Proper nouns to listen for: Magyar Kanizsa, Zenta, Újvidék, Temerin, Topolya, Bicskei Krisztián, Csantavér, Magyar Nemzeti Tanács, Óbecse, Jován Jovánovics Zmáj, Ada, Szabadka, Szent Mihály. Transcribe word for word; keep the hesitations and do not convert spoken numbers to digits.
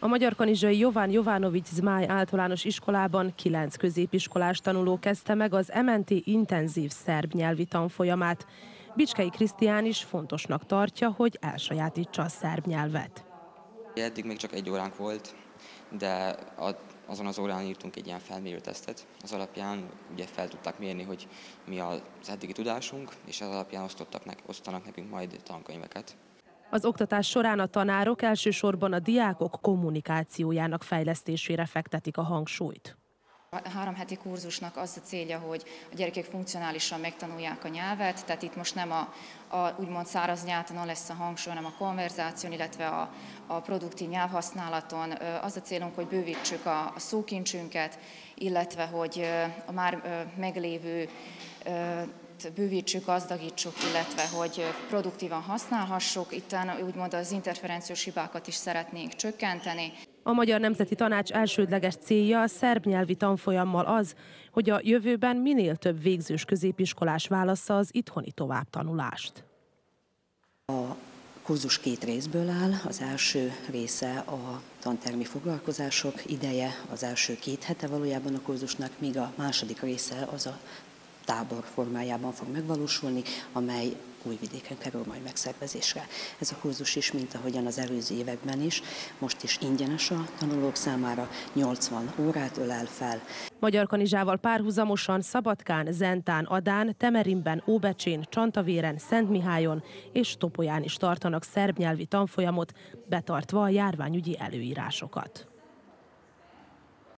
A magyar kanizsai Jován Jovánovics Zmáj általános iskolában kilenc középiskolás tanuló kezdte meg az em en té intenzív szerb nyelvi tanfolyamát. Bicskei Krisztián is fontosnak tartja, hogy elsajátítsa a szerb nyelvet. Eddig még csak egy óránk volt, de azon az órán írtunk egy ilyen felmérőtesztet. Az alapján ugye fel tudták mérni, hogy mi az eddigi tudásunk, és az alapján osztottak nek, osztanak nekünk majd tankönyveket. Az oktatás során a tanárok elsősorban a diákok kommunikációjának fejlesztésére fektetik a hangsúlyt. A három heti kurzusnak az a célja, hogy a gyerekek funkcionálisan megtanulják a nyelvet, tehát itt most nem a, a úgymond száraz nyelven lesz a hangsúly, hanem a konverzáción, illetve a, a produktív nyelvhasználaton. Az a célunk, hogy bővítsük a, a szókincsünket, illetve hogy a már meglévő bővítsük, gazdagítsuk, illetve hogy produktívan használhassuk. Itten úgymond az interferenciós hibákat is szeretnénk csökkenteni. A Magyar Nemzeti Tanács elsődleges célja a szerb nyelvi tanfolyammal az, hogy a jövőben minél több végzős középiskolás válassza az itthoni továbbtanulást. A kurzus két részből áll, az első része a tantermi foglalkozások ideje, az első két hete valójában a kurzusnak, míg a második része az a tábor formájában fog megvalósulni, amely Újvidéken kerül majd megszervezésre. Ez a kurzus is, mint ahogyan az előző években is, most is ingyenes a tanulók számára, nyolcvan órát ölel fel. Magyar Kanizsával párhuzamosan Szabadkán, Zentán, Adán, Temerinben, Óbecsén, Csantavéren, Szent Mihályon és Topolyán is tartanak szerb nyelvi tanfolyamot, betartva a járványügyi előírásokat.